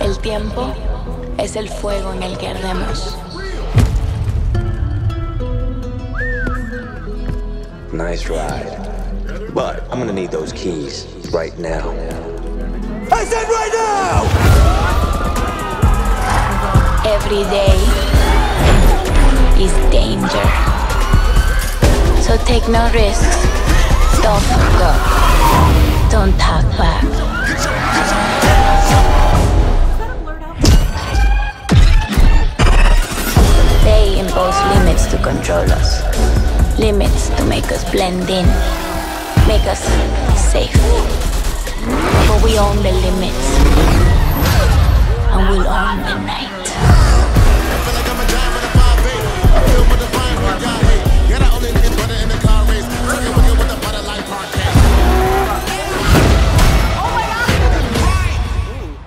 El tiempo es el fuego en el que ardemos. Nice ride. But I'm gonna need those keys right now. I said right now! Every day is danger. So take no risks. Don't go. Don't talk back. Limits to control us, limits to make us blend in, make us safe. But we own the limits, and we'll own the night.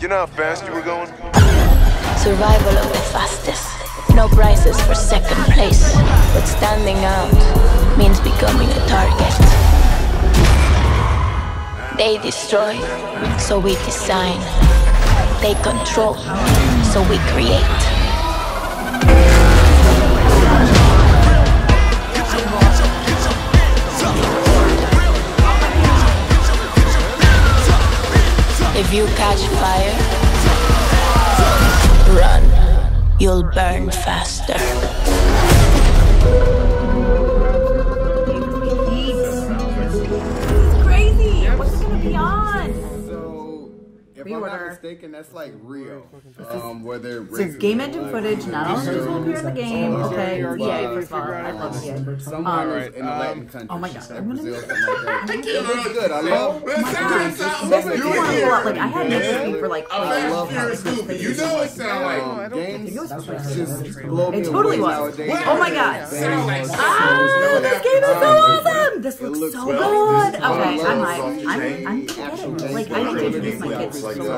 You know how fast you were going? Survival of the fastest. No prizes for second place, but standing out means becoming a target. They destroy, so we design. They control, so we create. If you catch fire, run. You'll burn faster. It's crazy. What's gonna be on? So, if I'm not mistaken, that's like real. Where they're so game engine footage. Not all those will appear in the game. Okay. EA first of all. I love EA. Somewhere in the Latin country. Oh my god. I'm gonna. It's really good. I love. Like I had no sleep for like. I love how you know it sound like. It totally was. Oh my god. Ah, this game is so awesome! This looks so good! Okay, I'm like, I'm getting it. Like, I need to introduce my kids to